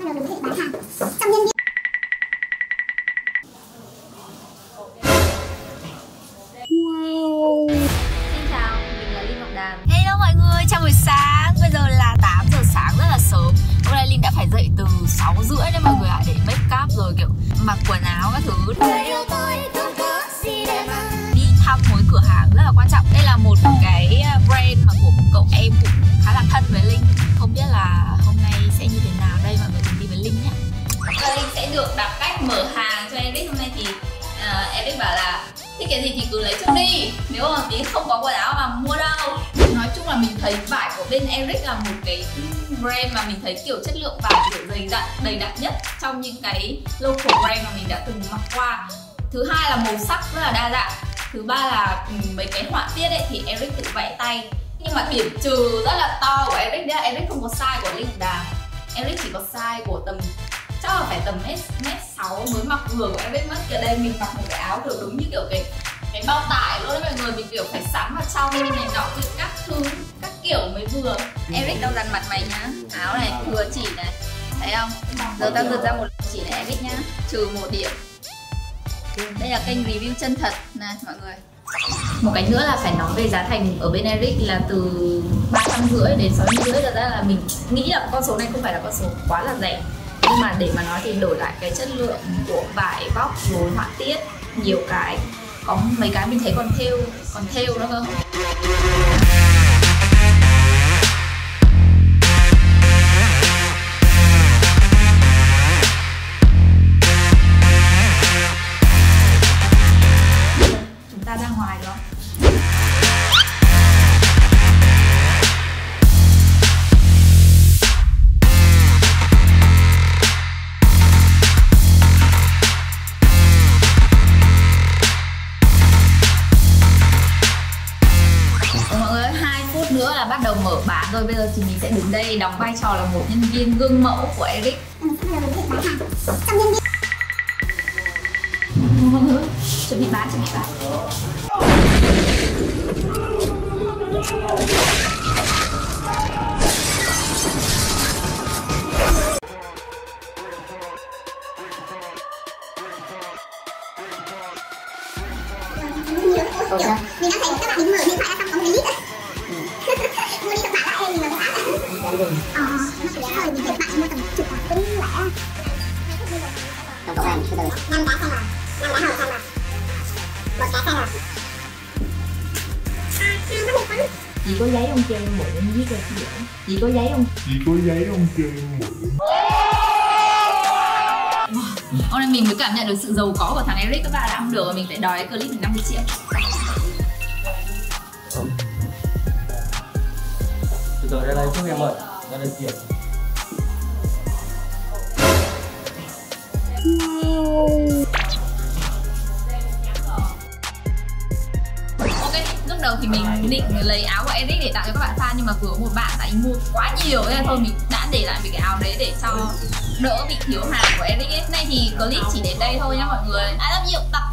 Bây giờ mình có thể bán hàng trong nhân viên. Wow. Xin chào, mình là Linh Ngọc Đàm. Hello mọi người, chào buổi sáng. Bây giờ là 8 giờ sáng rất là sớm. Hôm nay Linh đã phải dậy từ 6:30 đấy mọi người ạ, để make up rồi kiểu mặc quần áo các thứ. Đi thăm một cửa hàng rất là quan trọng. Đây là một cái brand mà của cậu em cũng khá là thân với Linh. Không biết là hôm nay sẽ như thế nào đây, mọi người cùng đi với Linh nhé. Và Linh sẽ được đặt cách mở hàng cho Eric hôm nay thì Eric bảo là thích cái gì thì cứ lấy trước đi, nếu mà tí không có quần áo mà mua đâu. Nói chung là mình thấy vải của bên Eric là một cái brand mà mình thấy kiểu chất lượng vải kiểu đầy đặn nhất trong những cái local brand mà mình đã từng mặc qua. Thứ hai là màu sắc rất là đa dạng. Thứ ba là mấy cái họa tiết ấy thì Eric tự vẽ tay. Nhưng mà điểm trừ rất là to của Eric đấy, Eric không có size của Linh Đàm. Eric chỉ có size của tầm, chắc là phải tầm mét 6 mới mặc vừa của Eric mất. Ở đây mình mặc một cái áo kiểu đúng như kiểu cái bao tải luôn đấy mọi người, mình kiểu phải sắm vào trong như này nọ từ các thứ, các kiểu mới vừa. Eric tao dằn mặt mày nhá, áo này vừa chỉ này, thấy không? Giờ tao giật ra một chỉ này Eric nhá, trừ một điểm. Đây là kênh review chân thật này mọi người. Một cái nữa là phải nói về giá thành ở bên Eric là từ 350 đến 650, thật ra là mình nghĩ là con số này không phải là con số quá là rẻ. Nhưng mà để mà nói thì đổi lại cái chất lượng của vải vóc rồi họa tiết nhiều cái, có mấy cái mình thấy còn thêu nữa cơ. Ra ngoài rồi. Mọi người ơi, 2 phút nữa là bắt đầu mở bán rồi. Bây giờ thì mình sẽ đứng đây đóng vai trò là một nhân viên gương mẫu của Eric. Chuẩn bị bán. Kiểu, mình đã thấy các bạn mình mở điện thoại ra xong có một cái lít á. Mua đi tầm bán lại mình mà bán nó phải rồi, mình thấy bạn mua tầm chục quả cũng lẻ. Tổng cộng là từ 5 cái hồng một cái hồng. Chị có giấy ông cho em mượn em viết ra chị dễ. Hôm nay mình mới cảm nhận được sự giàu có của thằng Eric các bạn ạ. Không được rồi, mình phải đòi cái clip 50 triệu. Từ từ ra đây giúp em ơi, ra đây kìa. Đầu thì mình định lấy áo của Eric để tặng cho các bạn fan, nhưng mà vừa một bạn lại mua quá nhiều nên thôi mình đã để lại cái áo đấy để cho đỡ bị thiếu hàng của Eric. Nay thì clip chỉ đến đây thôi nha mọi người. I love you.